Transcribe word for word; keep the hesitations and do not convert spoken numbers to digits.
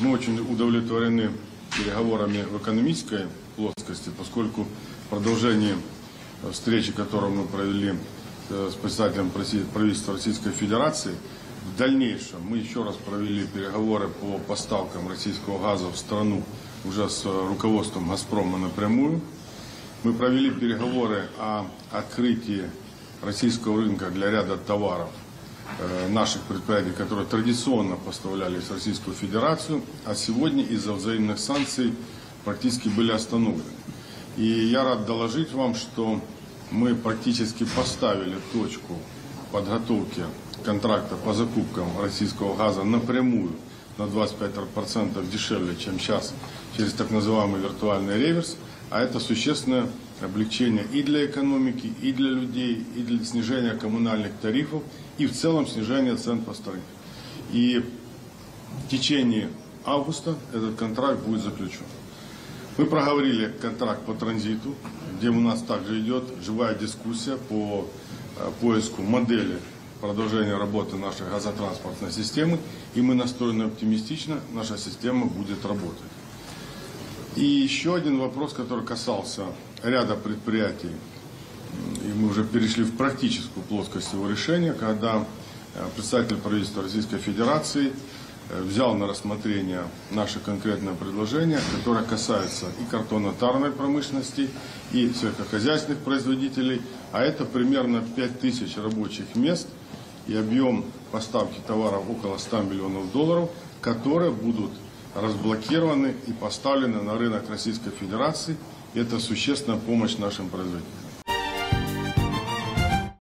Мы очень удовлетворены переговорами в экономической плоскости, поскольку продолжение встречи, которую мы провели с представителем правительства Российской Федерации, в дальнейшем мы еще раз провели переговоры по поставкам российского газа в страну уже с руководством «Газпрома» напрямую. Мы провели переговоры о открытии российского рынка для ряда товаров наших предприятий, которые традиционно поставлялись в Российскую Федерацию, а сегодня из-за взаимных санкций практически были остановлены. И я рад доложить вам, что мы практически поставили точку подготовки контракта по закупкам российского газа напрямую на двадцать пять процентов дешевле, чем сейчас, через так называемый виртуальный реверс, а это существенное облегчение и для экономики, и для людей, и для снижения коммунальных тарифов, и в целом снижение цен по стране. И в течение августа этот контракт будет заключен. Мы проговорили контракт по транзиту, где у нас также идет живая дискуссия по поиску модели продолжения работы нашей газотранспортной системы, и мы настроены оптимистично, наша система будет работать. И еще один вопрос, который касался ряда предприятий, и мы уже перешли в практическую плоскость его решения, когда представитель правительства Российской Федерации взял на рассмотрение наше конкретное предложение, которое касается и картонно-тарной промышленности, и сельскохозяйственных производителей, а это примерно пять тысяч рабочих мест и объем поставки товаров около ста миллионов долларов, которые будут разблокированы и поставлены на рынок Российской Федерации. Это существенная помощь нашим производителям.